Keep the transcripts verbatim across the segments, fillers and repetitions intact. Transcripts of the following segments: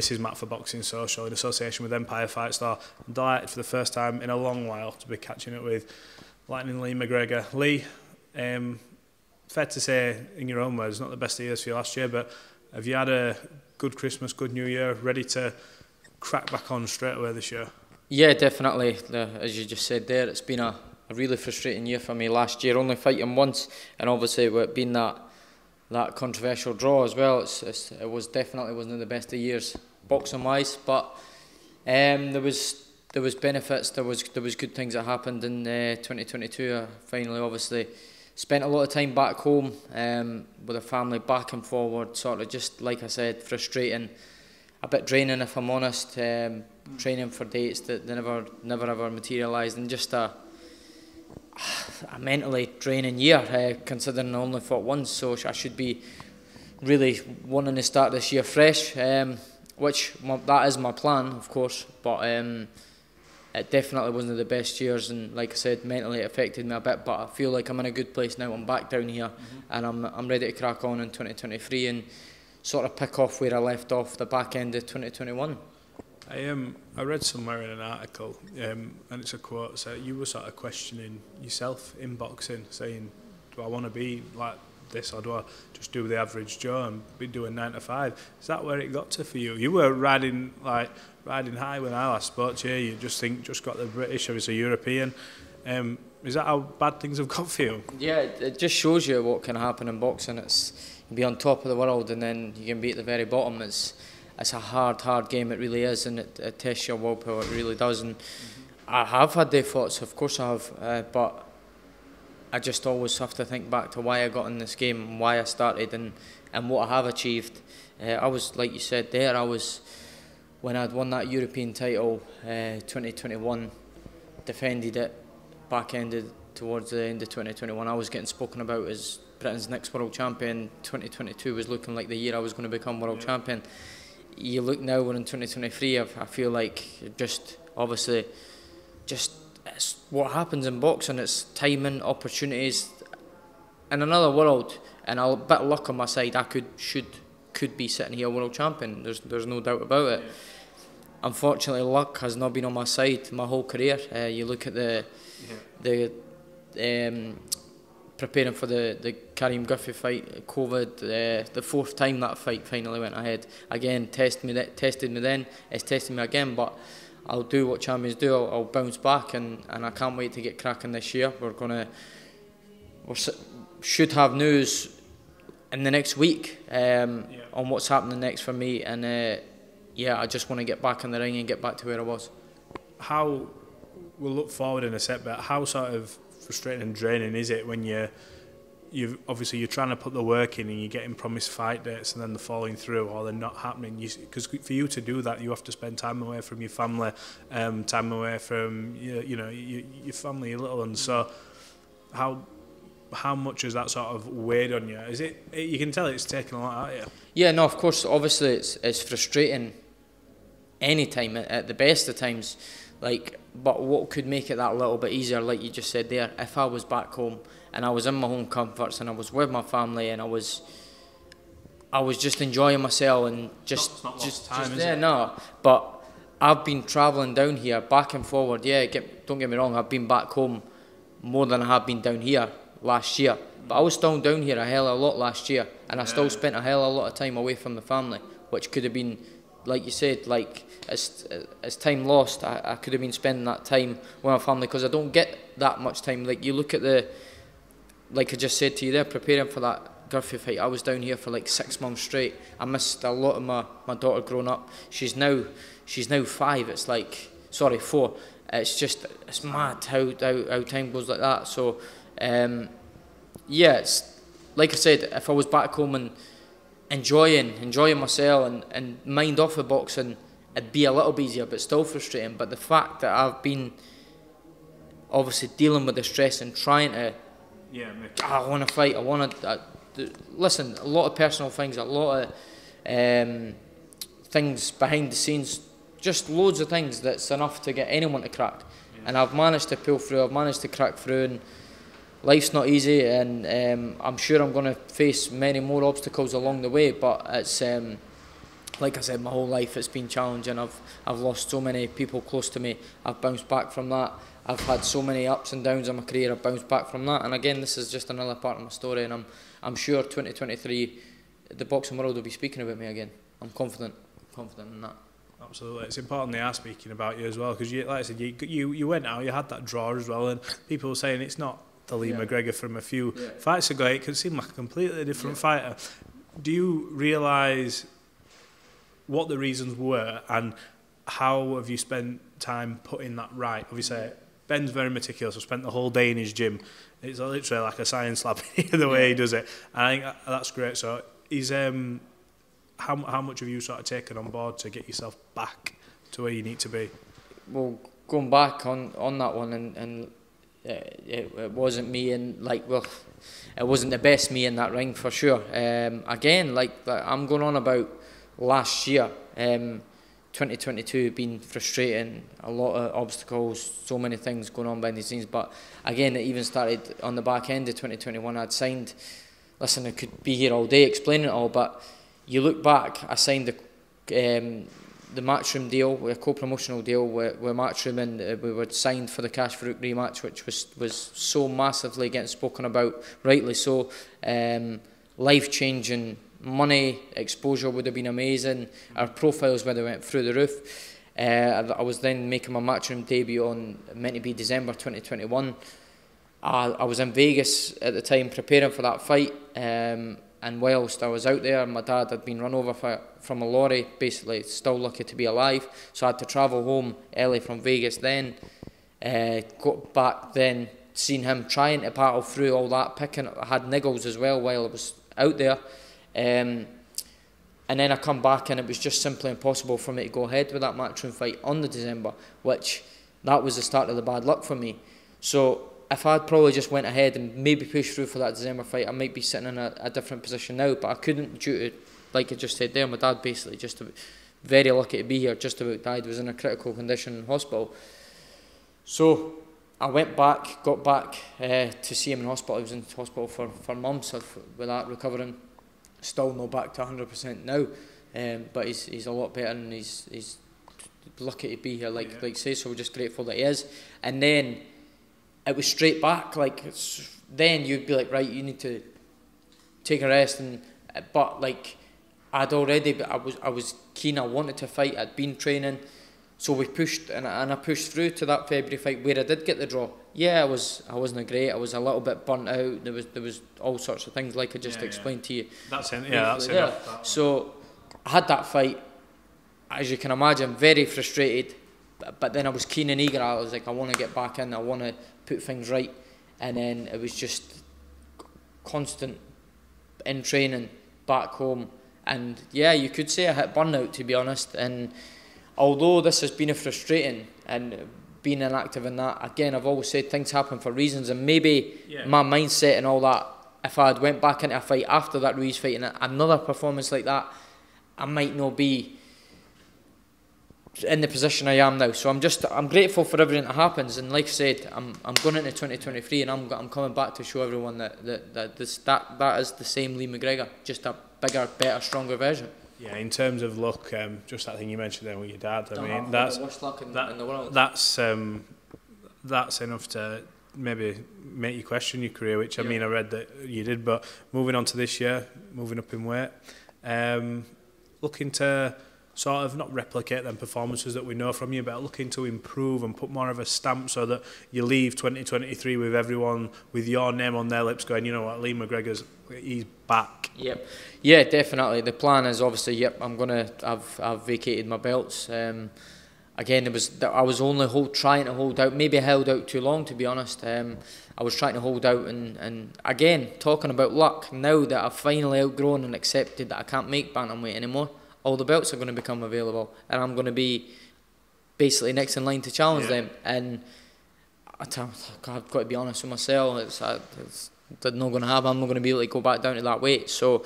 This is Matt for Boxing Social in association with Empire Fightstar. I'm delighted for the first time in a long while to be catching up with Lightning Lee McGregor. Lee, um, fair to say, in your own words, not the best of years for you last year, but have you had a good Christmas, good New Year, ready to crack back on straight away this year? Yeah, definitely. As you just said there, it's been a, a really frustrating year for me last year, only fighting once, and obviously with being that that controversial draw as well, it's, it's, it was definitely wasn't the best of years boxing wise, but um, there was there was benefits, there was there was good things that happened in uh, twenty twenty-two. I finally obviously spent a lot of time back home um, with the family, back and forward, sort of just like I said, frustrating, a bit draining if I'm honest, um, mm. training for dates that they never never ever materialised, and just a a mentally draining year, uh, considering I only fought once, so I should be really wanting to start this year fresh, um, which well, that is my plan, of course, but um, it definitely wasn't the best years, and like I said, mentally it affected me a bit, but I feel like I'm in a good place now. I'm back down here, mm-hmm. and I'm, I'm ready to crack on in twenty twenty-three and sort of pick off where I left off the back end of twenty twenty-one. I um I read somewhere in an article, um, and it's a quote, so you were sort of questioning yourself in boxing, saying, do I want to be like this, or do I just do the average Joe and be doing nine to five? Is that where it got to for you? You were riding like riding high when I last spoke to you. You just think just got the British, or it's a European. Um, is that how bad things have got for you? Yeah, it just shows you what can happen in boxing. It's you be on top of the world, and then you can be at the very bottom. It's It's a hard, hard game, it really is, and it, it tests your willpower, it really does. And I have had day thoughts, of course I have, uh, but I just always have to think back to why I got in this game, and why I started, and, and what I have achieved. Uh, I was, like you said there, I was, when I'd won that European title, uh, twenty twenty-one, defended it, back-ended towards the end of twenty twenty-one, I was getting spoken about as Britain's next world champion. twenty twenty-two was looking like the year I was going to become world yeah. champion. You look now, we're in twenty twenty-three, I feel like just obviously just it's what happens in boxing, it's timing, opportunities. In another world, and a bit of luck on my side, I could should could be sitting here world champion, there's there's no doubt about it. Yeah. Unfortunately, luck has not been on my side my whole career. Uh, you look at the yeah. the um, preparing for the, the Kareem Guffey fight, COVID, uh, the fourth time that fight finally went ahead. Again, test me, tested me then, it's tested me again, but I'll do what champions do, I'll, I'll bounce back, and, and I can't wait to get cracking this year. We're going to, we should have news in the next week um, yeah. on what's happening next for me, and uh, yeah, I just want to get back in the ring and get back to where I was. How, we'll look forward in a set, but how sort of frustrating and draining is it when you you've obviously you're trying to put the work in and you're getting promised fight dates and then they're falling through or they're not happening? Because for you to do that, you have to spend time away from your family, um time away from your, you know your, your family, your little ones. So how how much has that sort of weighed on you? Is it, it you can tell it's taken a lot out of you? Yeah, no, of course, obviously it's it's frustrating any time at the best of times. Like, but what could make it that little bit easier, like you just said there, if I was back home and I was in my home comforts and I was with my family and I was I was just enjoying myself and just it's not, it's not just, time, just there, it? no. But I've been travelling down here, back and forward, yeah, get, don't get me wrong, I've been back home more than I have been down here last year. But I was still down here a hell of a lot last year, and yeah. I still spent a hell of a lot of time away from the family, which could have been, like you said, like it's, it's time lost. I, I could have been spending that time with my family because I don't get that much time. Like you look at the, like I just said to you there, preparing for that Guffey fight, I was down here for like six months straight. I missed a lot of my, my daughter growing up. She's now, she's now five. It's like, sorry, four. It's just, it's mad how, how, how time goes like that. So, um, yeah, it's, like I said, if I was back home and enjoying, enjoying myself and, and mind off of boxing, it'd be a little bit easier, but still frustrating. But the fact that I've been obviously dealing with the stress and trying to, yeah, I want to fight, I want to, listen, a lot of personal things, a lot of um, things behind the scenes, just loads of things that's enough to get anyone to crack. Yeah. And I've managed to pull through, I've managed to crack through, and life's not easy, and um, I'm sure I'm going to face many more obstacles along the way, but it's um, like I said, my whole life it's been challenging. I've I've lost so many people close to me. I've bounced back from that. I've had so many ups and downs in my career. I've bounced back from that. And again, this is just another part of my story. And I'm I'm sure twenty twenty-three, the boxing world will be speaking about me again. I'm confident. I'm confident in that. Absolutely, it's important they are speaking about you as well, because, like I said, you, you you went out, you had that draw as well, and people were saying it's not the Lee yeah. McGregor from a few yeah. fights ago. It could seem like a completely different yeah. fighter. Do you realise what the reasons were, and how have you spent time putting that right? Obviously, yeah. Ben's very meticulous. I've spent the whole day in his gym. It's literally like a science lab the way yeah. he does it. And I think that's great. So he's um. How, how much have you sort of taken on board to get yourself back to where you need to be? Well, going back on, on that one, and, and it, it, it wasn't me, and like, well, it wasn't the best me in that ring for sure. Um, again, like, like I'm going on about last year, um, twenty twenty-two been frustrating, a lot of obstacles, so many things going on behind the scenes. But again, it even started on the back end of twenty twenty-one. I'd signed, listen, I could be here all day explaining it all, but you look back, I signed the um, the Matchroom deal, a co-promotional deal with, with Matchroom, and uh, we were signed for the Kash Farooq rematch, which was was so massively getting spoken about, rightly so. Um, life-changing, money, exposure would have been amazing. Our profiles would have went through the roof. Uh, I, I was then making my Matchroom debut on meant to be December twenty twenty-one. I, I was in Vegas at the time preparing for that fight. Um, And whilst I was out there, my dad had been run over for, from a lorry, basically, still lucky to be alive. So I had to travel home early from Vegas then, uh, got back then, seen him trying to battle through all that, picking up. I had niggles as well while I was out there. Um, and then I come back and it was just simply impossible for me to go ahead with that Matchroom fight on the December, which that was the start of the bad luck for me. So if I'd probably just went ahead and maybe pushed through for that December fight, I might be sitting in a, a different position now. But I couldn't due to, like I just said there, my dad basically just about, very lucky to be here, just about died, was in a critical condition in hospital. So I went back, got back uh, to see him in hospital. I was in hospital for, for months with that, recovering. Still not back to one hundred percent now, um, but he's, he's a lot better, and he's, he's lucky to be here, like, yeah. like say, so we're just grateful that he is. And then it was straight back, like, it's, then you'd be like, right, you need to take a rest, and but like I'd already, but I was I was keen, I wanted to fight, I'd been training, so we pushed, and I, and I pushed through to that February fight where I did get the draw. Yeah, I was I wasn't great, I was a little bit burnt out. There was there was all sorts of things, like I just yeah, explained yeah. to you. That's it, yeah, that's enough, that so I had that fight, as you can imagine, very frustrated. But then I was keen and eager. I was like, I want to get back in, I want to put things right. And then it was just constant in training, back home. And yeah, you could say I hit burnout, to be honest. And although this has been a frustrating and being inactive in that, again, I've always said things happen for reasons. And maybe yeah. my mindset and all that, if I had went back into a fight after that Ruiz fight and another performance like that, I might not be in the position I am now. So I'm just I'm grateful for everything that happens, and like I said, I'm I'm going into twenty twenty-three, and I'm I'm coming back to show everyone that that that this, that, that is the same Lee McGregor, just a bigger, better, stronger version. Yeah, in terms of luck, um, just that thing you mentioned there with your dad. I Don't mean, that's the worst luck in, that, in the world. That's um, that's enough to maybe make you question your career, which yeah. I mean, I read that you did. But moving on to this year, moving up in weight, um, looking to sort of not replicate them performances that we know from you, but looking to improve and put more of a stamp so that you leave twenty twenty-three with everyone with your name on their lips going, you know what, Lee McGregor's, he's back. Yep. Yeah, definitely. The plan is obviously, yep, I'm going to, I've I've vacated my belts. Um, again, it was I was only hold, trying to hold out, maybe held out too long, to be honest. Um, I was trying to hold out, and, and again, talking about luck, now that I've finally outgrown and accepted that I can't make bantamweight anymore, all the belts are going to become available, and I'm going to be basically next in line to challenge yeah. them. And I tell, I've got to be honest with myself, it's, it's not going to happen. I'm not going to be able to go back down to that weight. So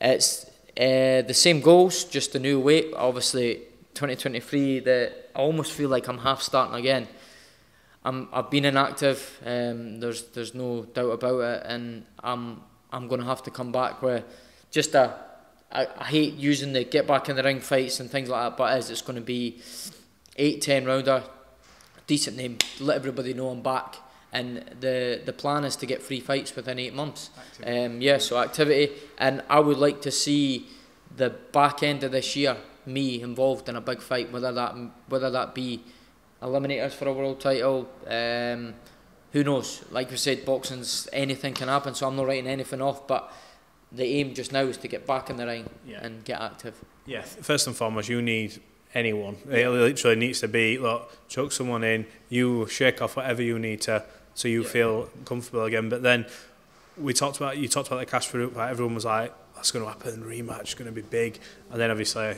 it's uh, the same goals, just a new weight. Obviously, twenty twenty-three, the, I almost feel like I'm half starting again. I'm, I've been inactive, um, there's, there's no doubt about it, and I'm, I'm going to have to come back with just a I, I hate using the get back in the ring fights and things like that, but as it's going to be eight ten rounder, decent name, let everybody know I'm back. And the the plan is to get three fights within eight months. Um, yeah, so activity. And I would like to see the back end of this year, me involved in a big fight, whether that whether that be eliminators for a world title, um, who knows? Like we said, boxing's, anything can happen, so I'm not writing anything off, but the aim just now is to get back in the ring yeah. and get active. Yeah, first and foremost, you need anyone. It literally needs to be, look, chuck someone in, you shake off whatever you need to, so you yeah. feel comfortable again. But then we talked about, you talked about the Kash Farooq fight, everyone was like, that's going to happen, rematch, going to be big. And then obviously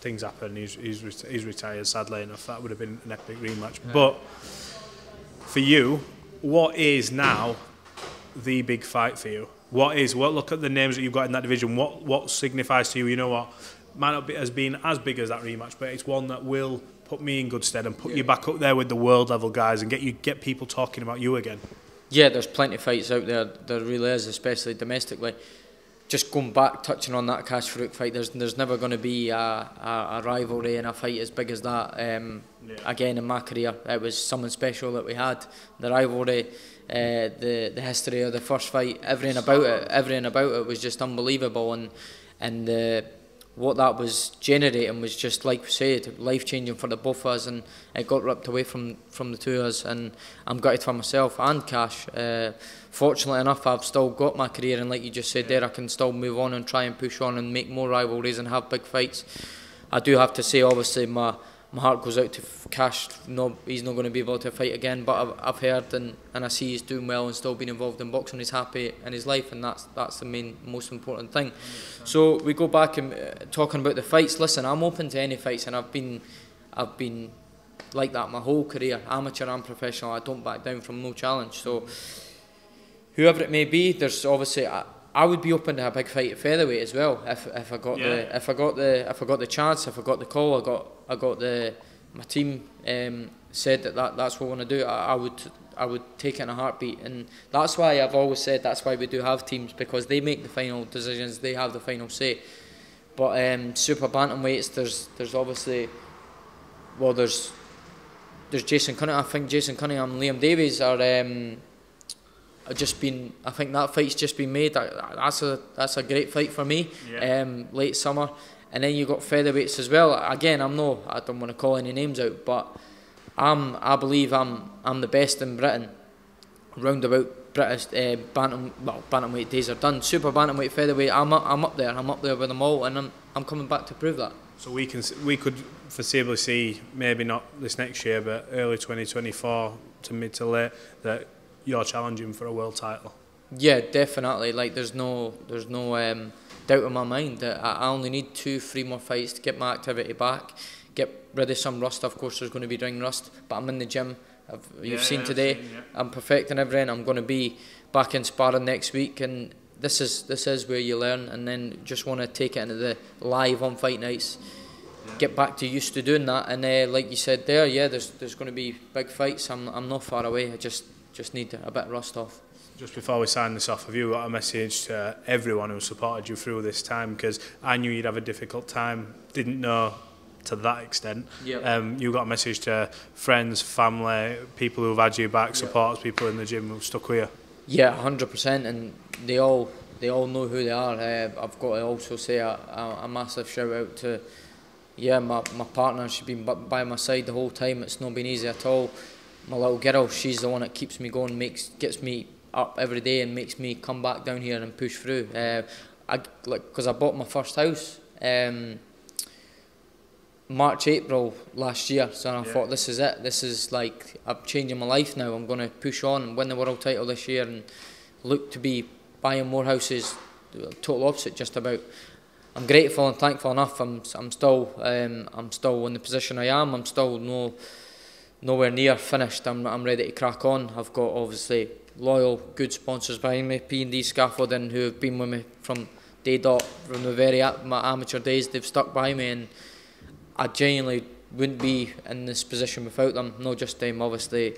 things happen, he's, he's, ret he's retired, sadly enough. That would have been an epic rematch. Yeah. But for you, what is now the big fight for you? What is, what, look at the names that you've got in that division, what, what signifies to you, you know what, might not be, has been as big as that rematch, but it's one that will put me in good stead and put yeah. you back up there with the world level guys and get you get people talking about you again. Yeah, there's plenty of fights out there. There really is, especially domestically. Just going back, touching on that Kash Farooq fight, there's there's never going to be a, a, a rivalry in a fight as big as that. Um, yeah. Again, in my career, it was something special that we had. The rivalry, uh, the the history of the first fight, everything about it, everything about it was just unbelievable, and and the. What that was generating was just, like we said, life-changing for the both of us, and it got ripped away from, from the two of us, and I'm gutted for myself and Kash. Uh, fortunately enough, I've still got my career, and like you just said yeah. there, I can still move on and try and push on and make more rivalries and have big fights. I do have to say, obviously, my, my heart goes out to Kash. No, he's not going to be able to fight again, but I've, I've heard and, and I see he's doing well and still being involved in boxing. He's happy in his life, and that's that's the main, most important thing. So we go back and uh, talking about the fights. Listen, I'm open to any fights, and I've been, I've been like that my whole career, amateur and professional. I don't back down from no challenge. So whoever it may be, there's obviously I, I would be open to a big fight at featherweight as well if if I got yeah. the if I got the if I got the chance, if I got the call, I got I got the my team um, said that, that that's what I want to do. I, I would. I would take it in a heartbeat, and that's why I've always said that's why we do have teams, because they make the final decisions, they have the final say. But um, super bantamweights, there's there's obviously, well, there's there's Jason Cunningham. I think Jason Cunningham and Liam Davies are um, just been. I think that fight's just been made. That's a that's a great fight for me. Yeah. Um, late summer, and then you got featherweights as well. Again, I'm no, I don't want to call any names out, but. I'm, I believe I'm I'm the best in Britain. Roundabout British uh, bantam well bantamweight days are done. Super bantamweight, featherweight. I'm up, I'm up there. I'm up there with them all, and I'm I'm coming back to prove that. So we can we could foreseeably see, maybe not this next year, but early twenty twenty-four to mid to late, that you're challenging for a world title. Yeah, definitely. Like there's no there's no um, doubt in my mind that I only need two, three more fights to get my activity back. Get rid of some rust. Of course, there's going to be ring rust, but I'm in the gym. I've, you've yeah, seen yeah, today. Seen, yeah. I'm perfecting everything. I'm going to be back in sparring next week, and this is this is where you learn. And then just want to take it into the live on fight nights. Yeah. Get back to used to doing that. And uh, like you said there, yeah, there's there's going to be big fights. I'm I'm not far away. I just just need a bit of rust off. Just before we sign this off, have you got a message to everyone who supported you through this time? Because I knew you'd have a difficult time. Didn't know. To that extent, yep. um, you got a message to friends, family, people who've had you back, supporters, yep. people in the gym who've stuck with you. Yeah, one hundred percent, and they all they all know who they are. Uh, I've got to also say a, a, a massive shout out to yeah my my partner. She's been by my side the whole time. It's not been easy at all. My little girl, she's the one that keeps me going, makes gets me up every day, and makes me come back down here and push through. Uh, I like because I bought my first house. Um, March, April last year, so I yeah. thought this is it, this is like, I'm changing my life now, I'm going to push on and win the world title this year and look to be buying more houses, total opposite just about. I'm grateful and thankful enough, I'm, I'm still um, I'm still in the position I am, I'm still no nowhere near finished, I'm, I'm ready to crack on. I've got obviously loyal, good sponsors behind me, P and D Scaffolding, who have been with me from day dot, from the very my amateur days, they've stuck by me, and I genuinely wouldn't be in this position without them. Not just them, obviously.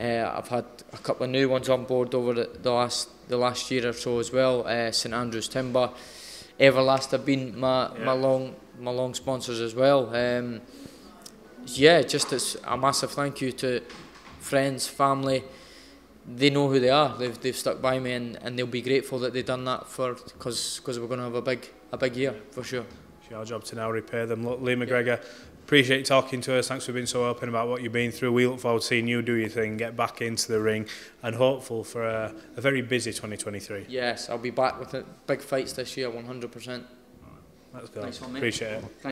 Uh, I've had a couple of new ones on board over the last the last year or so as well. Uh, St Andrew's Timber, Everlast have been my, yeah. my long my long sponsors as well. Um, yeah, just it's a massive thank you to friends, family. They know who they are. They've they've stuck by me, and, and they'll be grateful that they've done that for because we're going to have a big a big year for sure. It's your job to now repair them. Look, Liam McGregor, appreciate talking to us. Thanks for being so open about what you've been through. We look forward to seeing you do your thing, get back into the ring, and hopeful for a, a very busy twenty twenty-three. Yes, I'll be back with big fights this year, one hundred percent. Right, let's go. Nice one, mate. Appreciate it. Thanks.